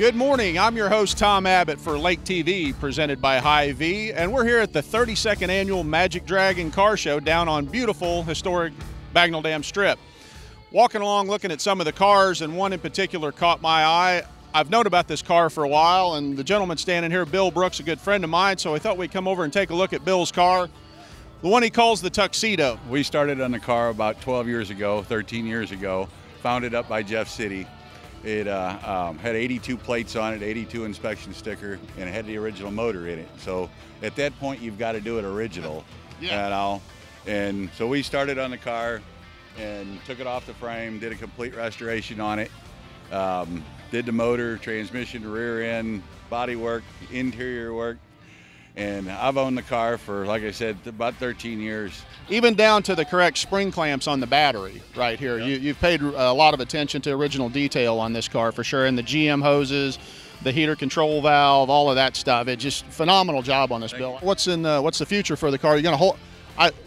Good morning, I'm your host Tom Abbott for Lake TV, presented by Hy-Vee, and we're here at the 32nd Annual Magic Dragon Car Show down on beautiful, historic Bagnell Dam Strip. Walking along looking at some of the cars, and one in particular caught my eye. I've known about this car for a while, and the gentleman standing here, Bill Brooks, a good friend of mine, so I thought we'd come over and take a look at Bill's car, the one he calls the Tuxedo. We started on the car about 13 years ago, founded up by Jeff City. It had 82 plates on it, 82 inspection sticker, and it had the original motor in it. So at that point, you've got to do it original. Yeah. And so we started on the car and took it off the frame, did a complete restoration on it, did the motor, transmission, rear end, body work, interior work. And I've owned the car for, like I said, about 13 years. Even down to the correct spring clamps on the battery right here. Yep. You've paid a lot of attention to original detail on this car for sure. And the GM hoses, the heater control valve, all of that stuff. It's just phenomenal job on this, Bill. What's the future for the car? You're going to hold...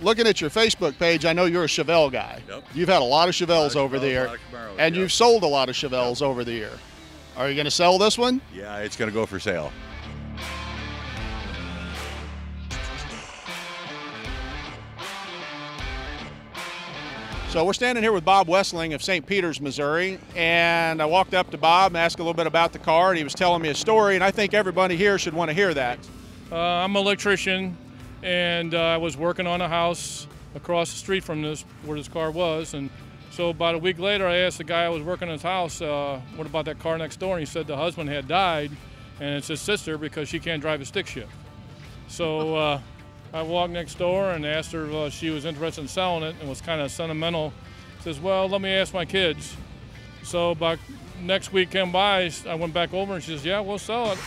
looking at your Facebook page, I know you're a Chevelle guy. Yep. You've had a lot of Chevelles over the year. And you've sold a lot of Chevelles over the year. Are you going to sell this one? Yeah, it's going to go for sale. So we're standing here with Bob Wessling of St. Peter's, Missouri, and I walked up to Bob and asked a little bit about the car, and he was telling me a story, and I think everybody here should want to hear that. I'm an electrician, and I was working on a house across the street from this, where this car was, and so about a week later I asked the guy I was working on his house, what about that car next door, and he said the husband had died, and it's his sister because she can't drive a stick shift. So I walked next door and asked her if she was interested in selling it, and was kind of sentimental. Says, well, let me ask my kids. So about next week came by, I went back over and she says, yeah, we'll sell it.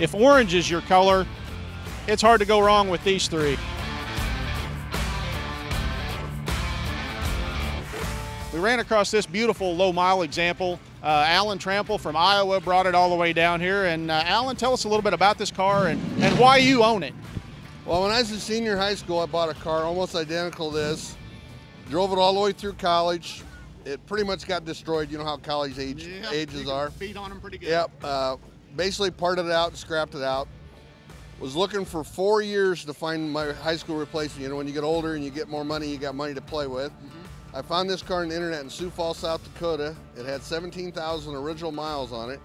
If orange is your color, it's hard to go wrong with these three. We ran across this beautiful low-mile example. Alan Trample from Iowa brought it all the way down here. And Alan, tell us a little bit about this car and why you own it. Well, when I was in senior high school, I bought a car almost identical to this. Drove it all the way through college. It pretty much got destroyed. You know how college ages are. Beat on them pretty good. Yep. Basically parted it out and scrapped it out. Was looking for 4 years to find my high school replacement. You know, when you get older and you get more money, you got money to play with. Mm-hmm. I found this car on the internet in Sioux Falls, South Dakota. It had 17,000 original miles on it,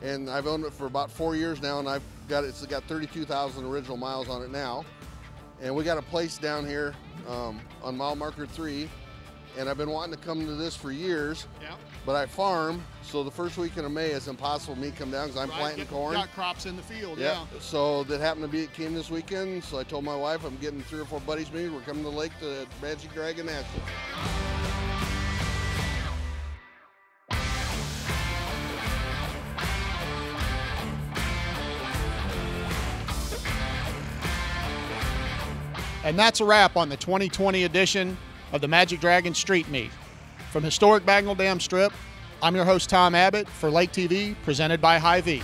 and I've owned it for about 4 years now, and I've got it's got 32,000 original miles on it now. And we got a place down here on mile marker 3, and I've been wanting to come to this for years. Yeah. But I farm, so the first weekend of May it's impossible for me to come down because I'm planting corn. Got crops in the field. Yeah. Yeah. So that happened to be it came this weekend. So I told my wife I'm getting 3 or 4 buddies with me. We're coming to the lake to Magic Dragon National. And that's a wrap on the 2020 edition of the Magic Dragon Street Meet. From historic Bagnell Dam Strip, I'm your host Tom Abbott for Lake TV, presented by Hy-Vee.